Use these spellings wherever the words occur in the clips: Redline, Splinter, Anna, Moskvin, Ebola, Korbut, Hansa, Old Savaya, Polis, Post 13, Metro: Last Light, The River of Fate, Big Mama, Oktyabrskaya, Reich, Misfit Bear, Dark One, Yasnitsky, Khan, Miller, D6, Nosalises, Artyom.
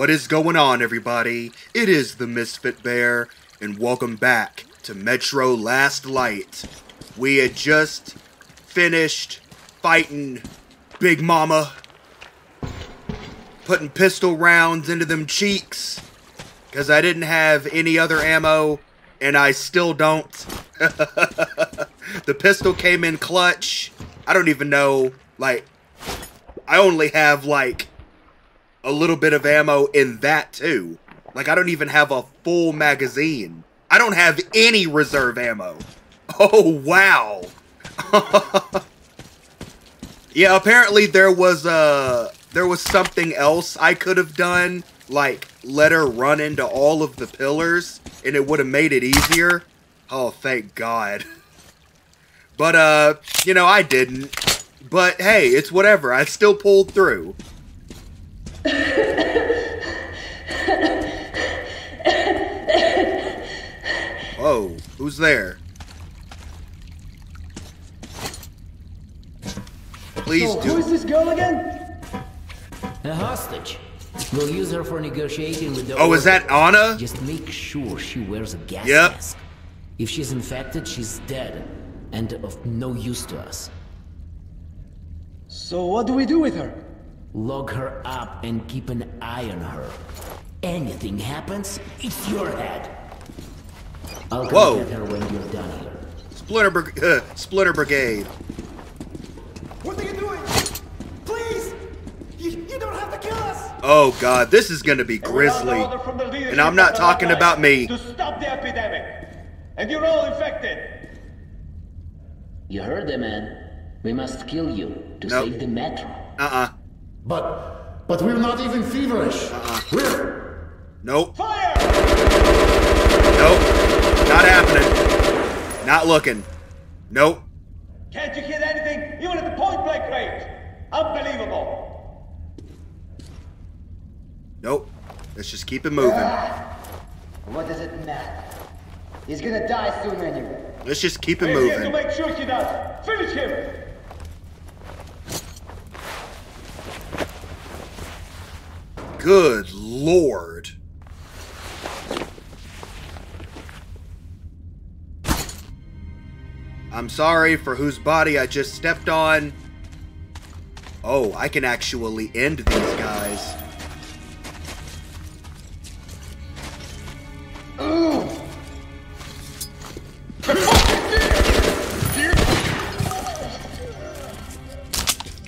What is going on, everybody? It is the Misfit Bear, and welcome back to Metro: Last Light. We had just finished fighting Big Mama, putting pistol rounds into them cheeks, because I didn't have any other ammo, and I still don't. The pistol came in clutch. I don't even know, like, I only have, like, a little bit of ammo in that too. Like, I don't even have a full magazine. I don't have any reserve ammo. Oh, wow. Yeah, apparently there was something else I could have done, like let her run into all of the pillars, and it would have made it easier. Oh, thank God. But, you know, I didn't. But, hey, it's whatever. I still pulled through. Whoa, who's there? Please do. Who is this girl again? A hostage. We'll use her for negotiating with the... Oh, is that Anna? Just make sure she wears a gas mask. If she's infected, she's dead and of no use to us. So what do we do with her? Log her up and keep an eye on her. Anything happens, it's your head. I'll come get her when you're done here. Splinter Brigade. What are you doing? Please! You don't have to kill us! Oh God, this is gonna be grisly. And I'm not talking about me. To stop the epidemic. And you're all infected. You heard the man. We must kill you to save the Metro. But we're not even feverish. We're... Nope. Fire! Nope. Not happening. Not looking. Nope. Can't you hit anything? You were at the point blank range. Unbelievable. Nope. Let's just keep it moving. What does it matter? He's gonna die soon anyway. Let's just keep it moving. To make sure she does. Finish him. Good Lord. I'm sorry for whose body I just stepped on. Oh, I can actually end these guys.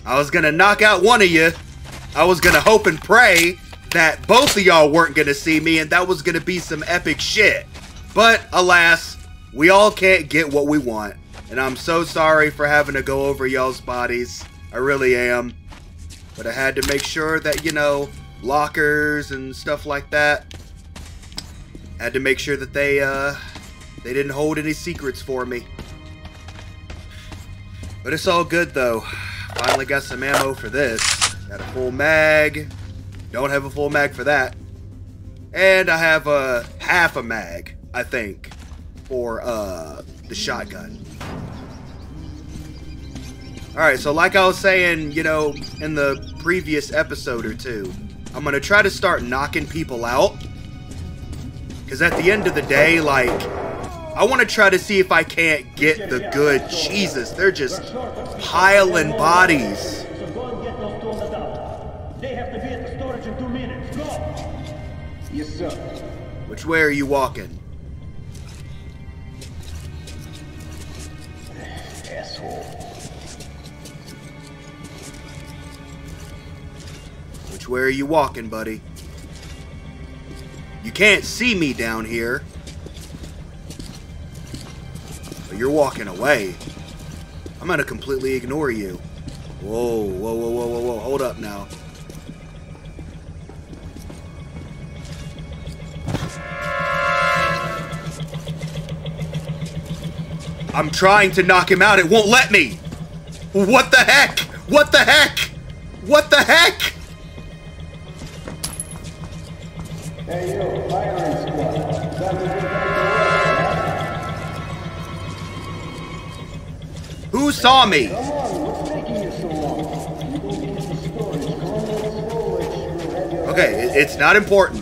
I was gonna knock out one of you. I was gonna hope and pray that both of y'all weren't gonna see me, and that was gonna be some epic shit. But alas, we all can't get what we want, and I'm so sorry for having to go over y'all's bodies. I really am. But I had to make sure that, you know, lockers and stuff like that, had to make sure that they didn't hold any secrets for me. But it's all good though. Finally got some ammo for this. Got a full mag. Don't have a full mag for that. And I have a half a mag, I think, for the shotgun. Alright, so like I was saying, you know, in the previous episode or two, I'm gonna try to start knocking people out. Because at the end of the day, like, I want to try to see if I can't get the good. Jesus, they're just piling bodies. Yes, sir. Which way are you walking? Asshole. Which way are you walking, buddy? You can't see me down here. But you're walking away. I'm gonna completely ignore you. Whoa, whoa, whoa, whoa, whoa, whoa. Hold up now. I'm trying to knock him out. It won't let me. What the heck? What the heck? What the heck? Hey, yo, firing squad. Who saw me? Come on, what's taking you so long? You don't get the storage. Come on, let's roll it. Okay, it's not important.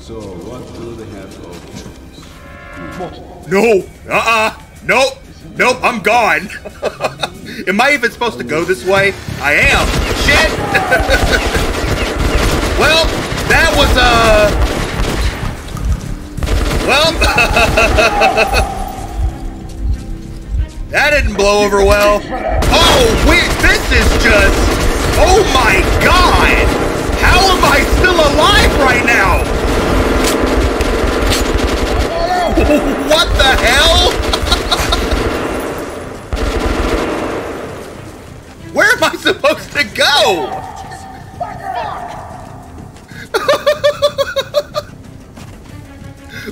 So what do they have to open? No! Nope! Nope, I'm gone! Am I even supposed to go this way? I am! Shit! Well, that was well... that didn't blow over well. Oh, wait, this is just... Oh my god! How am I still alive right now? What the hell? Where am I supposed to go?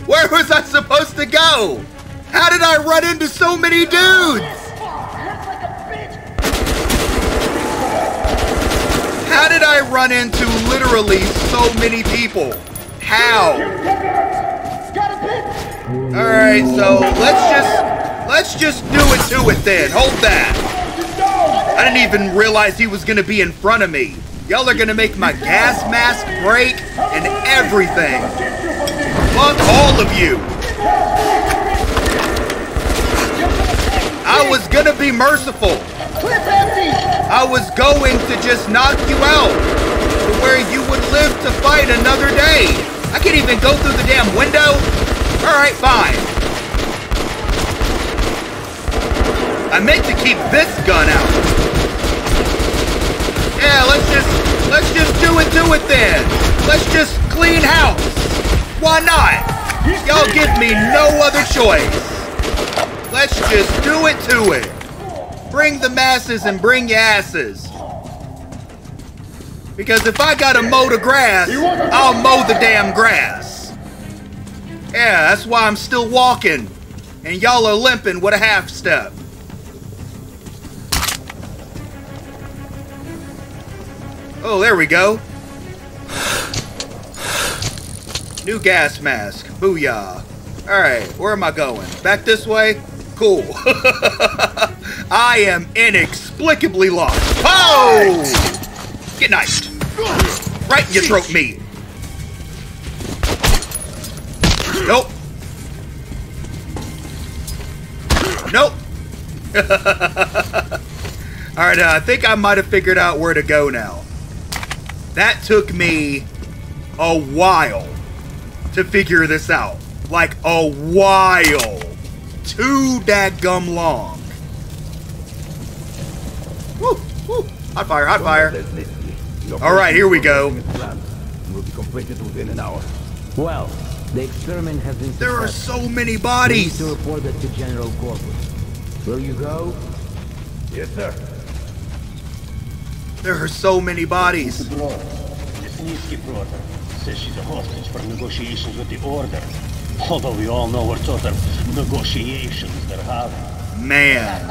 Where was I supposed to go? How did I run into so many dudes? How did I run into literally so many people? How? Alright, so let's just do it to it then. Hold that. I didn't even realize he was gonna be in front of me. Y'all are gonna make my gas mask break and everything. Fuck all of you. I was gonna be merciful. I was going to just knock you out to where you would live to fight another day. I can't even go through the damn window. Alright, fine. I meant to keep this gun out. Yeah, let's just do it then. Let's just clean house. Why not? Y'all give me no other choice. Let's just do it to it. Bring the masses and bring your asses. Because if I gotta mow the grass, I'll mow the damn grass. Yeah, that's why I'm still walking, and y'all are limping with a half step. Oh, there we go. New gas mask. Booyah. Alright, where am I going? Back this way? Cool. I am inexplicably lost. Oh! Get knifed. Right in your throat meat. Nope. Nope. Alright, I think I might have figured out where to go now. That took me a while to figure this out. Like, a while. Too dadgum long. Woo, woo. Hot fire, hot fire. Alright, here we go. Will be completed within an hour. Well... the experiment has been successful. There are so many bodies! To report that to General Corpus. Will you go? Yes, sir. There are so many bodies. Yasnitsky brought her. Says she's a hostage for negotiations with the Order. Although we all know what sort of negotiations they're having. Man.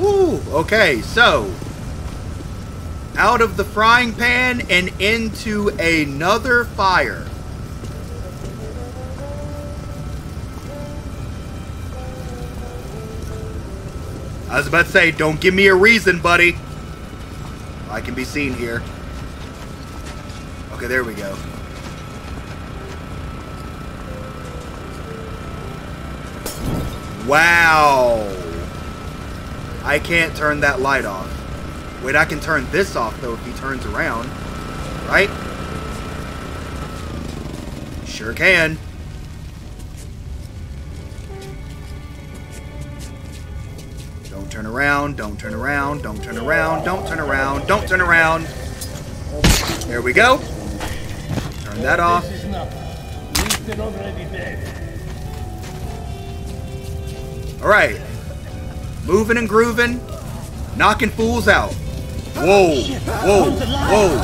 Ooh, okay, so... out of the frying pan and into another fire. I was about to say, don't give me a reason, buddy. I can be seen here. Okay, there we go. Wow. I can't turn that light off. Wait, I can turn this off, though, if he turns around. Right? Sure can. Don't turn around, don't turn around, don't turn around, don't turn around, don't turn around. There we go. Turn that off. Alright. Moving and grooving. Knocking fools out. Whoa, whoa, whoa,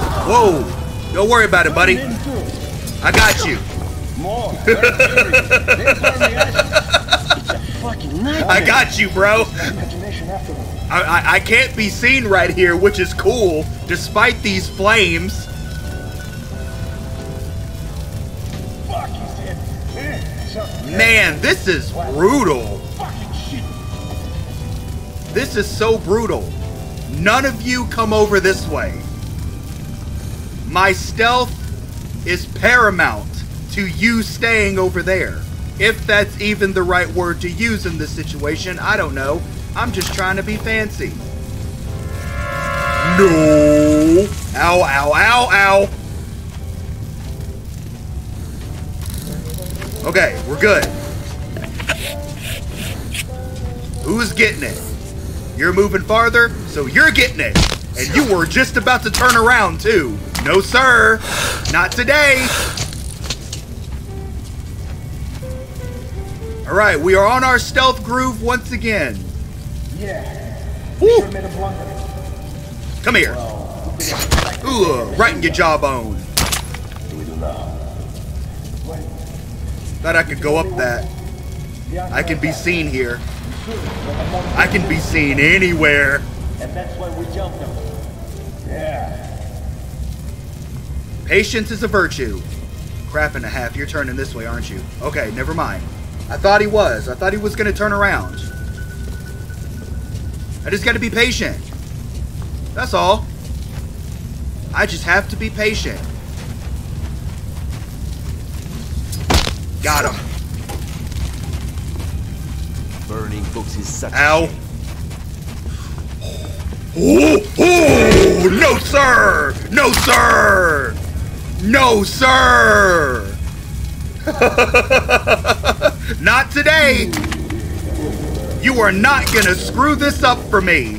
whoa. Don't worry about it, buddy. I got you. I got you, bro. I can't be seen right here, which is cool, despite these flames. Man, this is brutal. This is so brutal. None of you come over this way. My stealth is paramount to you staying over there. If that's even the right word to use in this situation, I don't know. I'm just trying to be fancy. No! Ow, ow, ow, ow! Okay, we're good. Who's getting it? You're moving farther, so you're getting it. And you were just about to turn around, too. No, sir. Not today. All right, we are on our stealth groove once again. Yeah. Woo. Come here. Ooh, right in your jawbone. Thought I could go up that. I can be seen here. I can be seen anywhere. And that's why we jumped them. Yeah. Patience is a virtue. Crap and a half, you're turning this way, aren't you? Okay, never mind. I thought he was. I thought he was going to turn around. I just got to be patient. That's all. I just have to be patient. Got him. Burning books is such. Ow. Ooh, ooh, no, sir. No, sir. No, sir. Not today. You are not going to screw this up for me.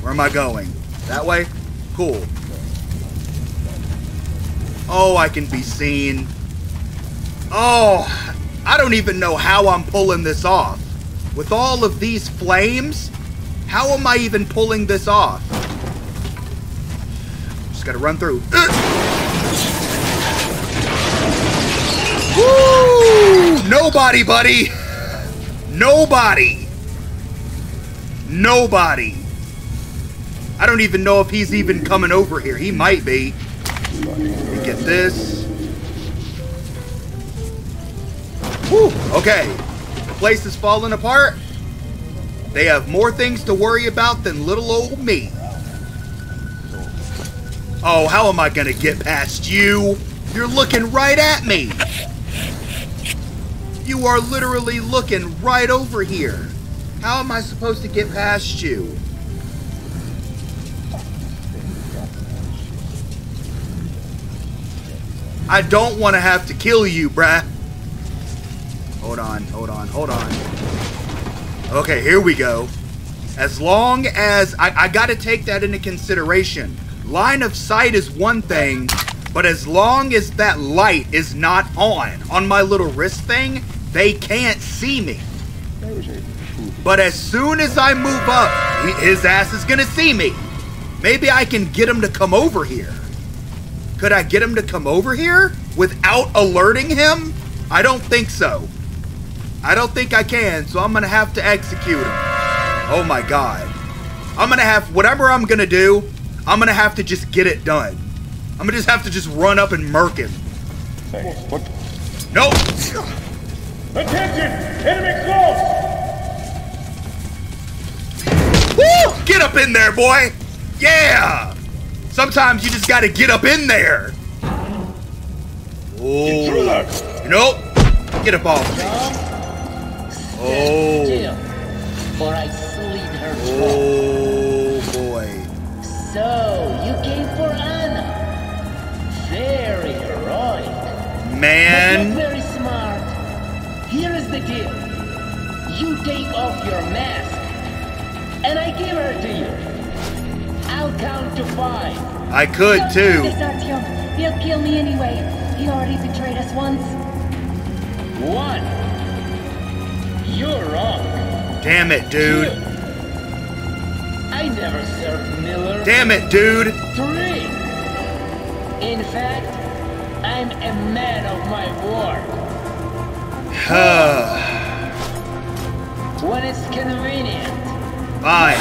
Where am I going? That way? Cool. Oh, I can be seen. Oh, I don't even know how I'm pulling this off. With all of these flames, how am I even pulling this off? Just gotta run through. Woo! Nobody, buddy. Nobody. Nobody. I don't even know if he's even coming over here. He might be. We get this. Woo! Okay. The place is falling apart. They have more things to worry about than little old me. Oh, how am I gonna get past you? You're looking right at me. You are literally looking right over here. How am I supposed to get past you? I don't want to have to kill you, bruh. Hold on, hold on, hold on. Okay, here we go. As long as... I gotta take that into consideration. Line of sight is one thing, but as long as that light is not on my little wrist thing, they can't see me. But as soon as I move up, his ass is gonna see me. Maybe I can get him to come over here. Could I get him to come over here without alerting him? I don't think so. I don't think I can, so I'm gonna have to execute him. Oh my god. I'm gonna have, whatever I'm gonna do, I'm gonna have to just get it done. I'm gonna just have to just run up and murk him. Hey, what? No! Attention! Enemy close! Woo! Get up in there, boy! Yeah! Sometimes you just gotta get up in there! Oh. Nope! Get up off me. Oh boy. So, you came for Anna. Very heroic. Man. But you're very smart. Here is the deal. You take off your mask, and I give her to you. I'll count to 5. I could too. He'll kill me anyway. He already betrayed us once. 1. You're wrong. Damn it, dude. 2. I never served Miller. Damn it, dude. 3. In fact, I'm a man of my word. When it's convenient. 5.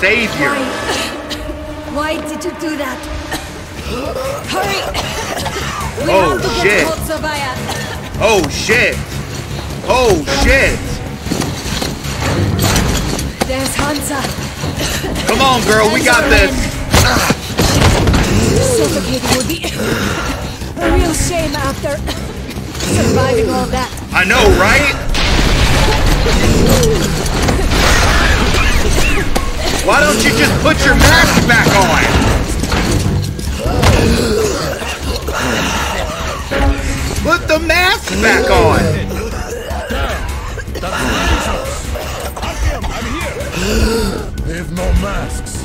Savior. Why did you do that? Hurry! We have to get to Old Savaya. Oh shit! Oh shit! Hansa. Come on, girl, we got this. Suffocating would be a real shame after surviving all that. I know, right? Why don't you just put your mask back on? Put the mask back on. We have no masks.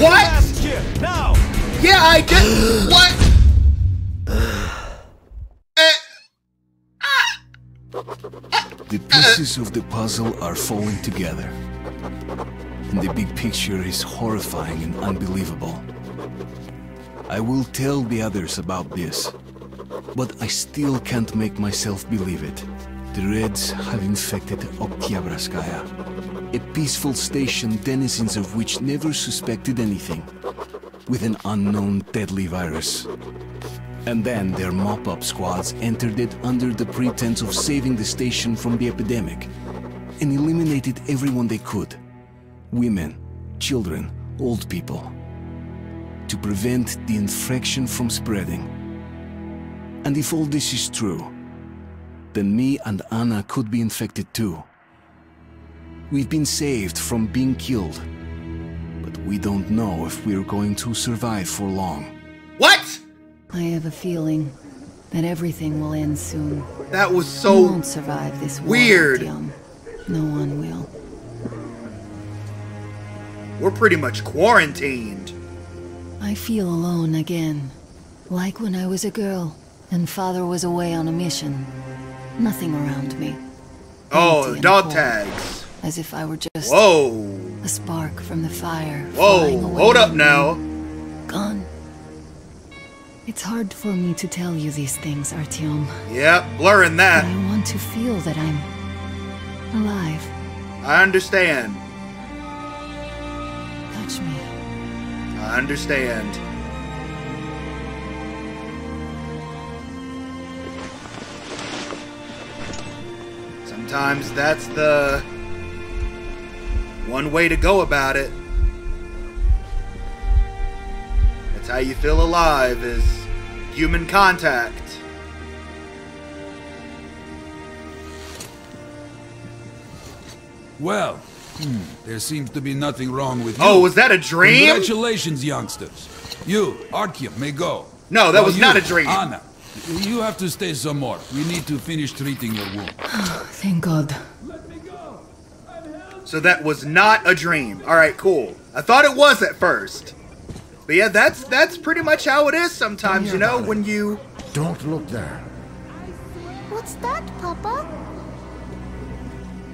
What? Mask here, now. Yeah, I did. What? The pieces of the puzzle are falling together. And the big picture is horrifying and unbelievable. I will tell the others about this, but I still can't make myself believe it. The Reds have infected Oktyabrskaya, a peaceful station denizens of which never suspected anything, with an unknown deadly virus. And then their mop-up squads entered it under the pretense of saving the station from the epidemic, and eliminated everyone they could. Women, children, old people. To prevent the infection from spreading. And if all this is true, then me and Anna could be infected too. We've been saved from being killed, but we don't know if we're going to survive for long. What? I have a feeling that everything will end soon. That was so we won't survive this weird. War, no one will. We're pretty much quarantined. I feel alone again, like when I was a girl and father was away on a mission. Nothing around me. Oh, dog tags. As if I were just a spark from the fire. Whoa, hold up now. Gone. It's hard for me to tell you these things, Artyom. Yep, blurring that. But I want to feel that I'm alive. I understand. Touch me. I understand. Sometimes that's the one way to go about it. That's how you feel alive, is human contact. Well, there seems to be nothing wrong with you. Oh, was that a dream? Congratulations, youngsters. You, Artyom, may go. No, that was not a dream. Anna, you have to stay some more. We need to finish treating your wound. Thank God. So that was not a dream. All right, cool. I thought it was at first. But yeah, that's pretty much how it is sometimes, you know, when you... Don't look there. What's that, Papa?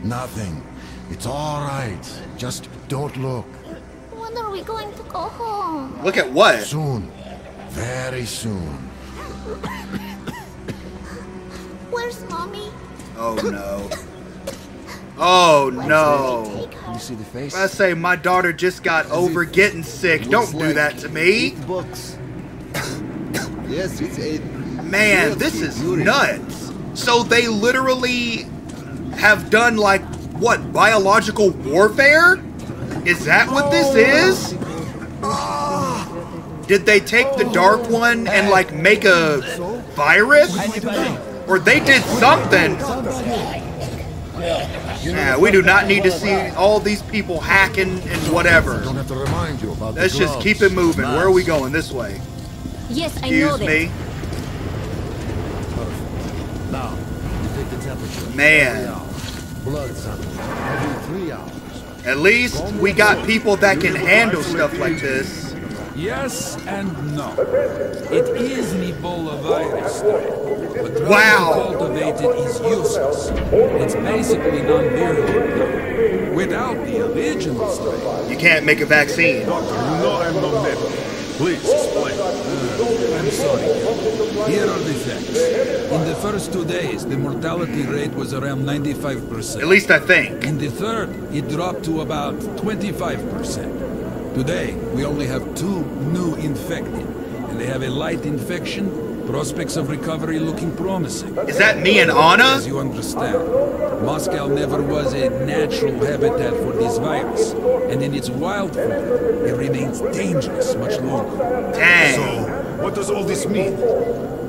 Nothing. It's all right. Just don't look. When are we going to go home? Look at what? Soon. Very soon. Where's Mommy? Oh, no. Oh no! You see the face? I say my daughter just got over getting sick. Don't do that to me. Yes, it's 8. Man, this is nuts. So they literally have done like what, biological warfare? Is that what this is? Did they take the Dark One and like make a virus? Or they did something? Yeah, we do not need to see all these people hacking and whatever. Let's just keep it moving. Where are we going? This way. Yes, I know that. Now, you take the temperature. Man. Blood sample every 3 hours. At least we got people that can handle stuff like this. Yes and no. It is Ebola virus, but wow, cultivated is useless. It's basically non-viral. Without the original strain, you can't make a vaccine. Doctor, you know I'm no medic. Please explain. I'm sorry. Here are the facts. In the first 2 days, the mortality rate was around 95%. At least I think. In the third, it dropped to about 25%. Today, we only have 2 new infected, and they have a light infection Prospects of recovery looking promising. Is that me and Anna? As you understand, Moscow never was a natural habitat for this virus, and in its wild form, it remains dangerous much longer. Dang. So, what does all this mean?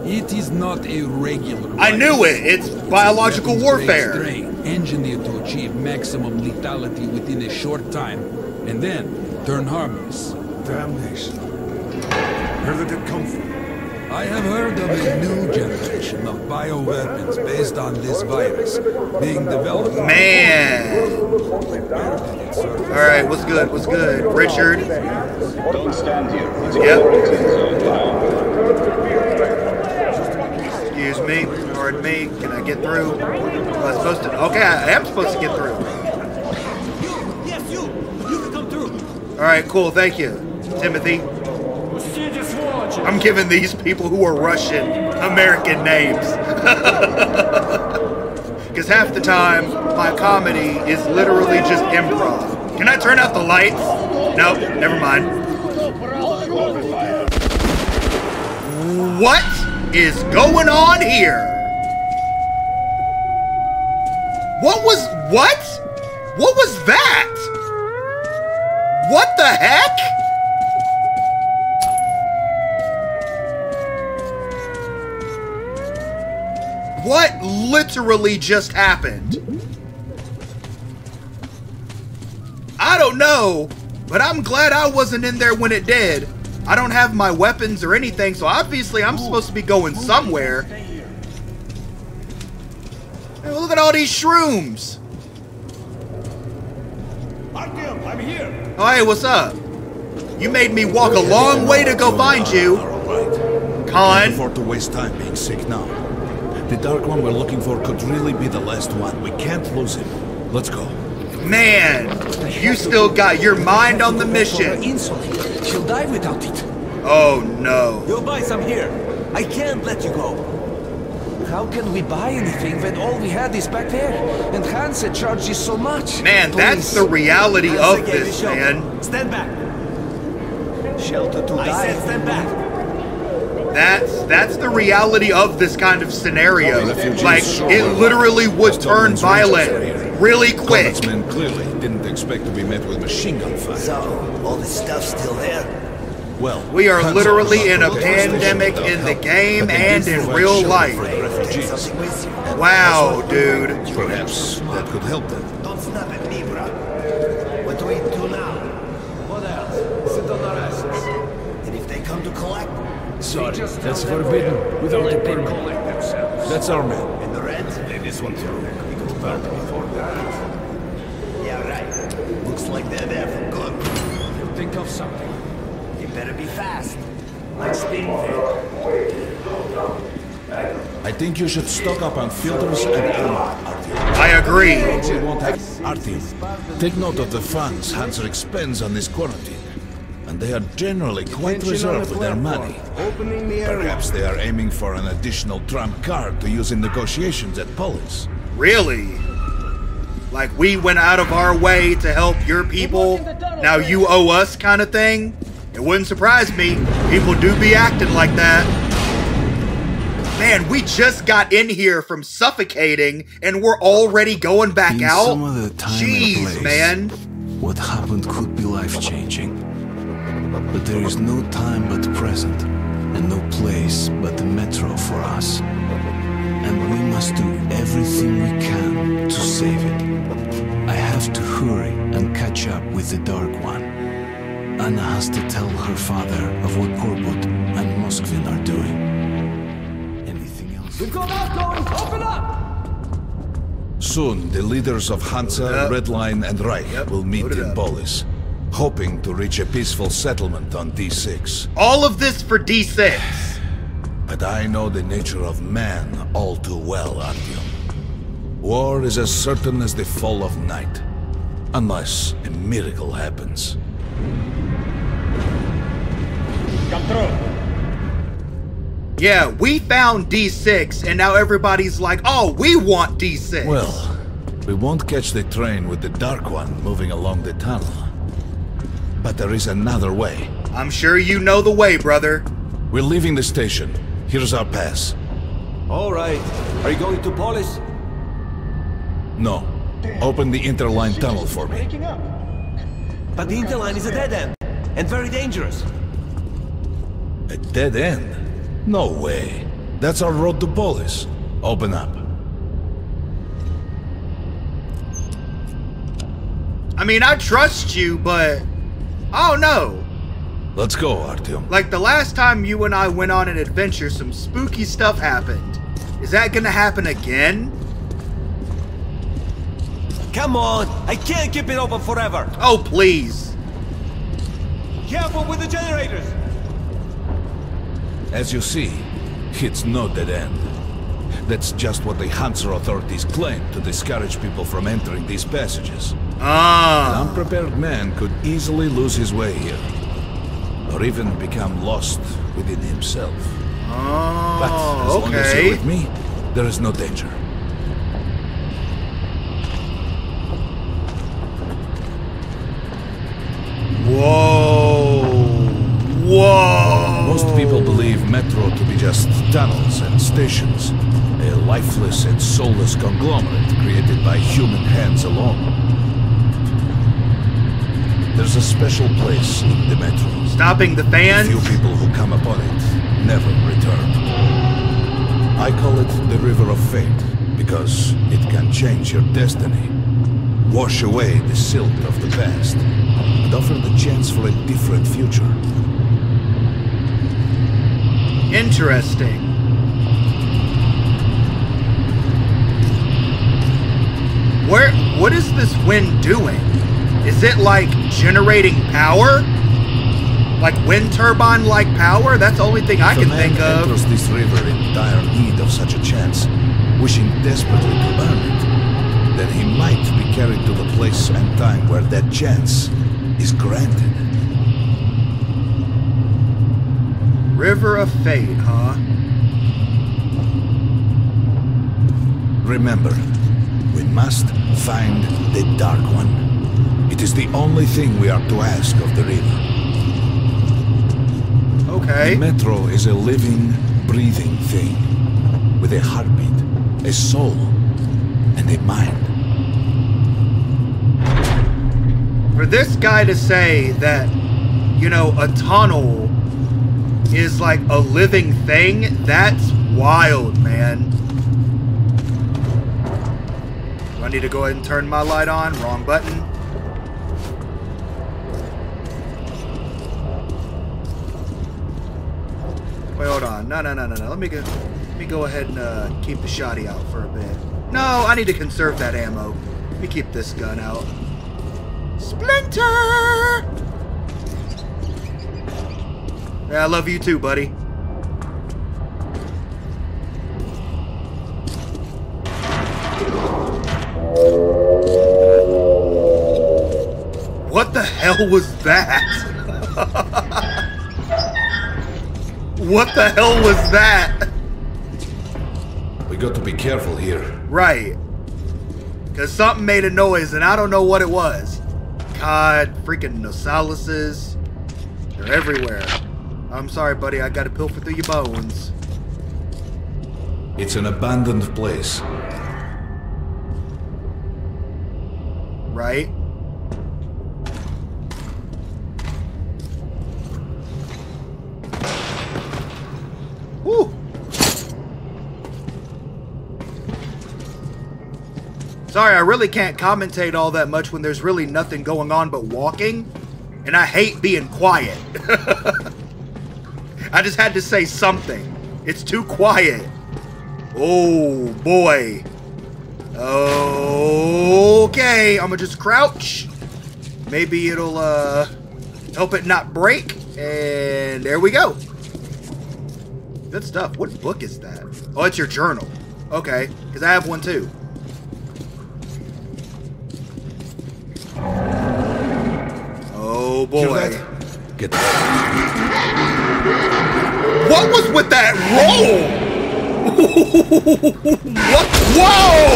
It is not a regular virus. I knew it! It's biological warfare! Strain, engineered to achieve maximum lethality within a short time, and then turn harmless. Damnation. Where did it come from? I have heard of a new generation of bioweapons based on this virus being developed. Man! Alright, what's good? What's good? Richard? Don't stand here. Yep. Excuse me. Pardon me. Can I get through? Am I supposed to? Okay, I am supposed to get through. Yes, you can come through. Alright, cool. Thank you, Timothy. I'm giving these people who are Russian American names. Because half the time, my comedy is literally just improv. Can I turn out the lights? Nope, never mind. What is going on here? What? What was that? What the heck? What literally just happened? I don't know, but I'm glad I wasn't in there when it did. I don't have my weapons or anything, so obviously I'm supposed to be going somewhere. Hey, look at all these shrooms. Artyom, I'm here. Oh, hey, what's up? You made me walk a long way to go find you. Khan. I can't afford to waste time being sick now. The Dark One we're looking for could really be the last one. We can't lose him. Let's go. Man, you still got your mind on the mission. Insulin. She'll die without it. Oh no. You'll buy some here. I can't let you go. How can we buy anything when all we had is back there? And Hansa charged you so much. Man, that's the reality of this, man. Stand back. Shelter to die. I said stand back. That's the reality of this kind of scenario. Like, it literally would turn violent really quick. Combatsmen clearly didn't expect to be met with machine gun fire. So, all this stuff's still there? Well, we are literally in a pandemic in the game and in real life. Wow, dude. Perhaps that could help them. Don't snap at me, bro. What do we do now? What else? Sit on our asses. And if they come to collect... Sorry, that's forbidden. Without a permit. That's our man. In the red, and this one too. We could burn before that. Yeah, right. Looks like they're there for good. Think of something. You better be fast. Like Splinter. I think you should stock up on filters and ammo. I agree. Artyom, take note of the funds Hansa expends on this quarantine. And they are generally quite reserved with their money. Perhaps they are aiming for an additional trump card to use in negotiations at Polis. Really? Like, we went out of our way to help your people, now you owe us kind of thing? It wouldn't surprise me. People do be acting like that. Man, we just got in here from suffocating, and we're already going back out? Jeez, man. What happened could be life-changing. But there is no time but the present, and no place but the Metro for us. And we must do everything we can to save it. I have to hurry and catch up with the Dark One. Anna has to tell her father of what Korbut and Moskvin are doing. Anything else? We've got outgoing! Open up! Soon, the leaders of Hansa, Redline, and Reich will meet in Polis. Hoping to reach a peaceful settlement on D6. All of this for D6! But I know the nature of man all too well, Artyom. War is as certain as the fall of night. Unless a miracle happens. Come through! Yeah, we found D6 and now everybody's like, oh, we want D6! Well, we won't catch the train with the Dark One moving along the tunnel. But there is another way. I'm sure you know the way, brother. We're leaving the station. Here's our pass. All right. Are you going to Polis? No. Damn. Open the interline tunnel for me. But the interline is a dead end, and very dangerous. A dead end? No way. That's our road to Polis. Open up. I mean, I trust you, but I don't know. Let's go, Artyom. Like the last time you and I went on an adventure, some spooky stuff happened. Is that gonna happen again? Come on, I can't keep it open forever. Oh, please. Careful with the generators. As you see, it's no dead end. That's just what the Hansa authorities claim to discourage people from entering these passages. Ah. An unprepared man could easily lose his way here. Or even become lost within himself. Oh, but as long as you're with me, there is no danger. Whoa. Whoa. Most people believe Metro to be just tunnels and stations. A lifeless and soulless conglomerate created by human hands alone. There's a special place in the Metro. Stopping the fans? The few people who come upon it never return. I call it the River of Fate, because it can change your destiny, wash away the silt of the past, and offer the chance for a different future. Interesting. Where? What is this wind doing? Is it like generating power? Like wind turbine-like power? That's the only thing I can think of. If a man enters this river in dire need of such a chance, wishing desperately to earn it, then he might be carried to the place and time where that chance is granted. River of Fate, huh? Remember, we must find the Dark One. It is the only thing we are to ask of the river. Okay. The Metro is a living, breathing thing. With a heartbeat, a soul, and a mind. For this guy to say that, you know, a tunnel is like a living thing, that's wild, man. Do I need to go ahead and turn my light on? Wrong button. Wait, hold on. No. Let me go ahead and keep the shotty out for a bit. No, I need to conserve that ammo. Let me keep this gun out. Splinter! Yeah, I love you too, buddy. What the hell was that? What the hell was that? We got to be careful here. Right. Because something made a noise and I don't know what it was. God, freaking Nosalises. They're everywhere. I'm sorry, buddy. I got to pilfer through your bones. It's an abandoned place. Right? Sorry, I really can't commentate all that much when there's really nothing going on but walking, and I hate being quiet. I just had to say something. It's too quiet. Oh, boy. Okay, I'm gonna just crouch. Maybe it'll help it not break, and there we go. Good stuff. What book is that? Oh, it's your journal. Okay, because I have one too. Oh boy. Get that. What was with that roll? What? Whoa!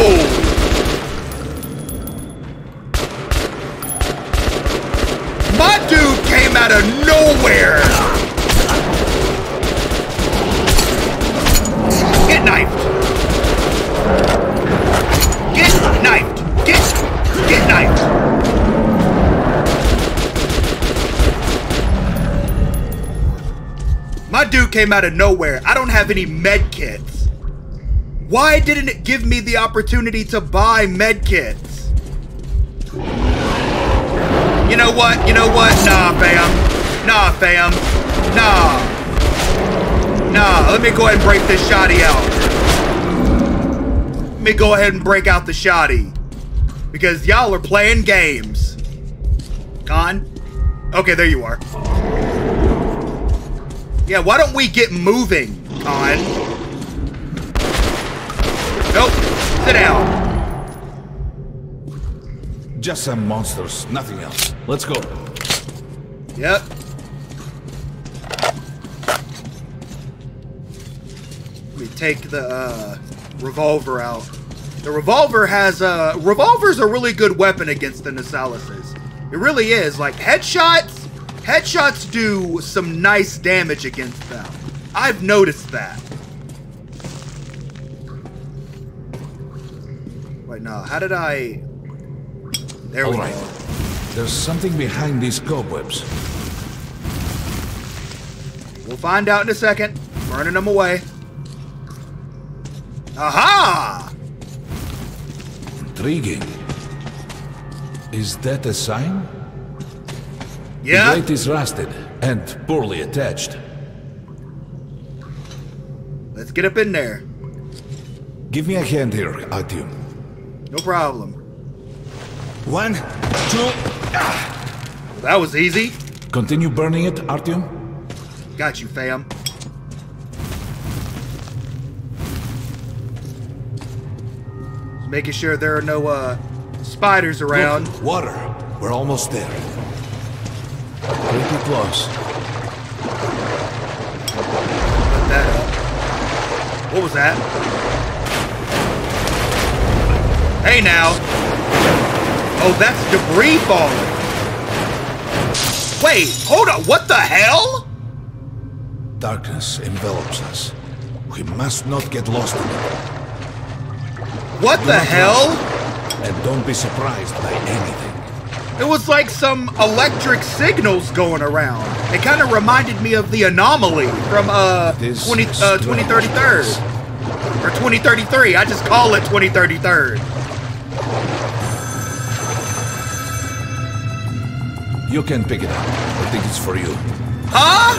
My dude came out of nowhere. dude came out of nowhere. I don't have any med kits. Why didn't it give me the opportunity to buy med kits? You know what? You know what? Nah, fam. Nah, fam. Nah. Nah, let me go ahead and break this shoddy out. Let me go ahead and break out the shoddy. Because y'all are playing games. Khan? Okay, there you are. Yeah, why don't we get moving, Khan? Nope. Sit down. Just some monsters, nothing else. Let's go. Yep. Let me take the revolver out. The revolver has revolver's a really good weapon against the Nosalises. It really is. Like, headshots do some nice damage against them. I've noticed that. Wait, no, how did I... There we go. There's something behind these cobwebs. We'll find out in a second. Burning them away. Aha! Intriguing. Is that a sign? Yeah. The plate is rusted and poorly attached. Let's get up in there. Give me a hand here, Artyom. No problem. 1, 2. Well, that was easy. Continue burning it, Artyom. Got you, fam. Just making sure there are no spiders around. Look, water. We're almost there. Pretty close. Put that up. What was that? Hey now. Oh, that's debris falling. Wait, hold on. What the hell? Darkness envelops us. We must not get lost in it. What the hell? And don't be surprised by anything. It was like some electric signals going around. It kind of reminded me of the anomaly from 2033. Or 2033. I just call it 2033. You can pick it up. I think it's for you. Huh?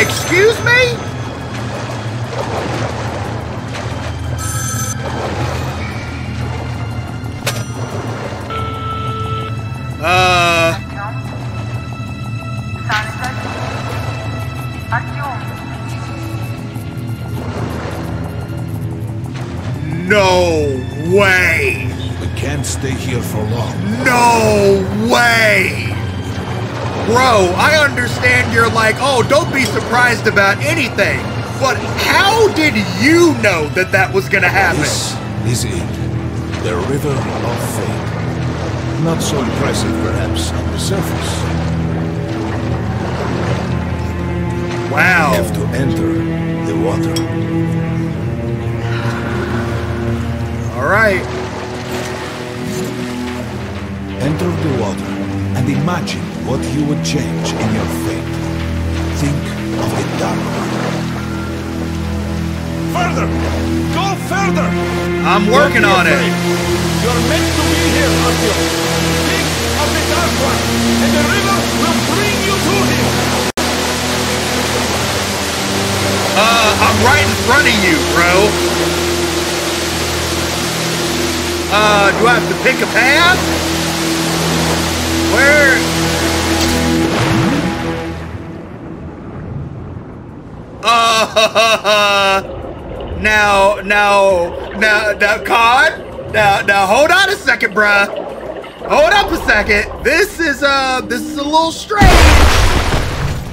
Excuse me? No way! We can't stay here for long. No way! Bro, I understand you're like, oh, don't be surprised about anything. But how did you know that that was gonna happen? This is it. The river of fate. Not so impressive, perhaps, on the surface. Wow. We have to enter the water. All right. Enter the water and imagine what you would change in your fate. Think of the Dark One. Further! Go further! I'm working on it. You're meant to be here, Artyom. Of the Dark One, and the river will bring you to him. I'm right in front of you, bro. Do I have to pick a path? Where? Now, Khan? Now, hold on a second, bruh. Hold up a second. This is a little strange.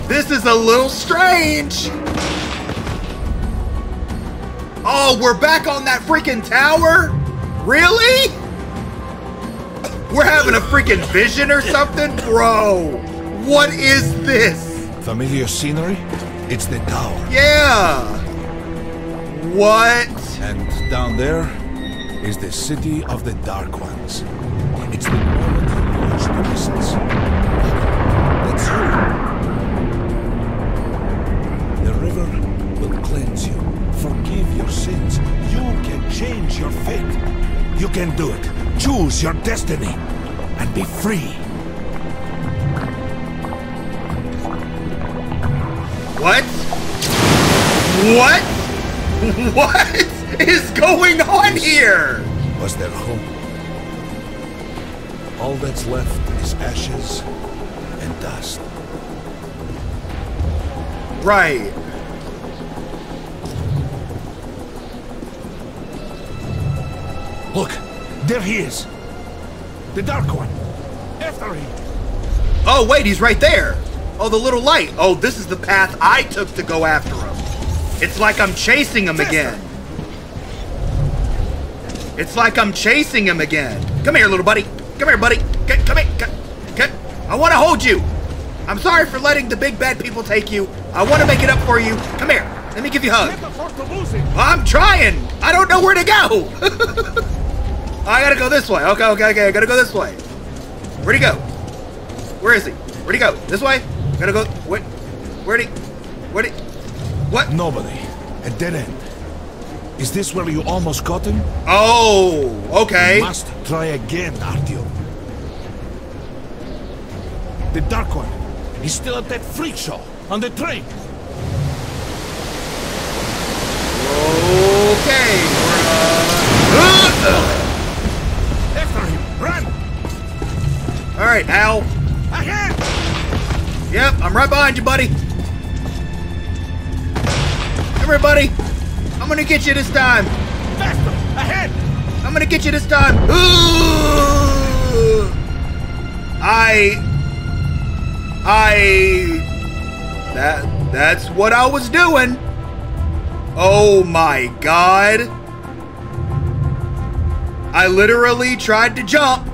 This is a little strange. Oh, we're back on that freaking tower? Really? We're having a freaking vision or something? Bro, what is this? Familiar scenery? It's the tower. Yeah. What? And down there is the city of the Dark Ones. It's the moment of the innocence. That's you. The Face your destiny and be free. What? What? What is going on here? Was there hope? All that's left is ashes and dust. Right. Look, there he is. The Dark One. After him. Oh, wait, he's right there. Oh, the little light. Oh, this is the path I took to go after him. It's like I'm chasing him again. It's like I'm chasing him again. Come here, little buddy. Come here, buddy. Come here. Come. I want to hold you. I'm sorry for letting the big bad people take you. I want to make it up for you. Come here. Let me give you a hug. I'm trying. I don't know where to go. I gotta go this way. Okay. I gotta go this way. Where'd he go? Where is he? Where'd he go? This way? Gotta go. What? Where'd he? What? Nobody. A dead end. Is this where you almost got him? Oh, okay. You must try again, Artyom. The Dark One. He's still at that freak show on the train. Okay. After him, run! All right, Al. Yep, I'm right behind you, buddy. Everybody, I'm gonna get you this time. Faster, ahead! I'm gonna get you this time. Ooh! That's what I was doing. Oh my god. I literally tried to jump.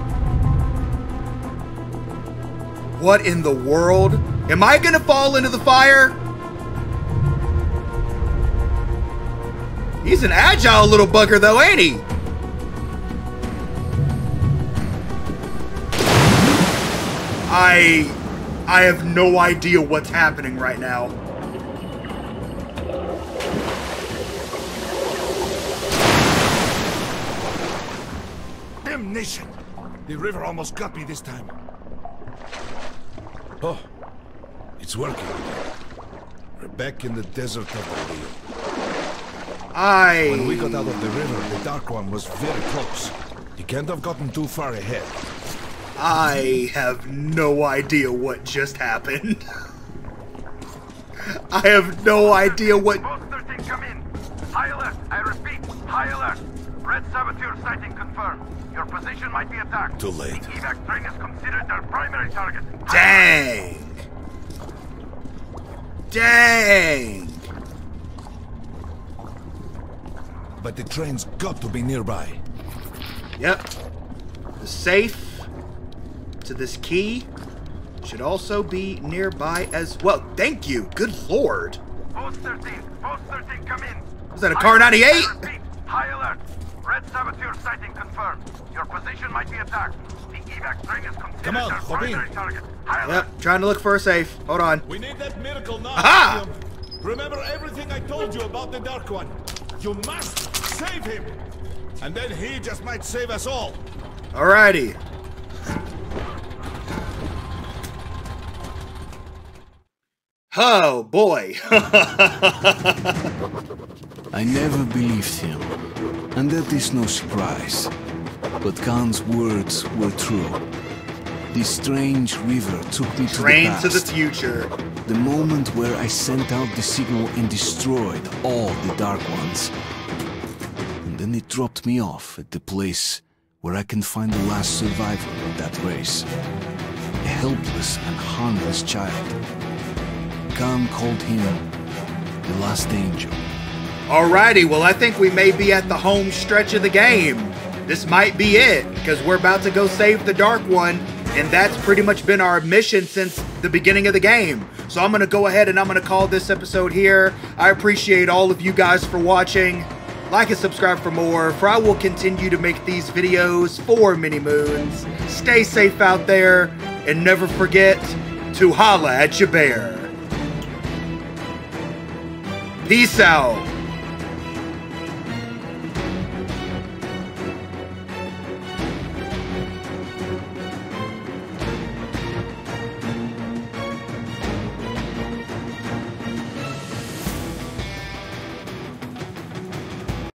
What in the world? Am I gonna fall into the fire? He's an agile little bugger though, ain't he? I have no idea what's happening right now. Damnation! The river almost got me this time. Oh, it's working. We're back in the desert of the wheel. When we got out of the river, the Dark One was very close. He can't have gotten too far ahead. I have no idea what just happened. I have no idea what... Post 13, come in. High alert, I repeat, high alert. Red saboteur sighting confirmed. Your position might be attacked. Too late. The evac train is considered their primary target. Dang! Dang! But the train's got to be nearby. Yep. The safe to this key should also be nearby as well. Thank you. Good lord. Post 13, come in. Is that a car 98? High alert. Red saboteur sighting confirmed. Your position might be attacked. The evac train is considered our primary target. High alert. Yep, trying to look for a safe. Hold on. We need that miracle now. Aha! Remember everything I told you about the Dark One. You must save him, and then he just might save us all. Alrighty. Oh, boy. I never believed him, and that is no surprise. But Khan's words were true. This strange river took me to the future. The moment where I sent out the signal and destroyed all the Dark Ones. And then it dropped me off at the place where I can find the last survivor of that race. A helpless and harmless child. Khan called him the Last Angel. Alrighty, well I think we may be at the home stretch of the game. This might be it, because we're about to go save the Dark One, and that's pretty much been our mission since the beginning of the game. So I'm going to go ahead and I'm going to call this episode here. I appreciate all of you guys for watching. Like and subscribe for more, for I will continue to make these videos for Mini Moons. Stay safe out there, and never forget to holla at your bear. Peace out.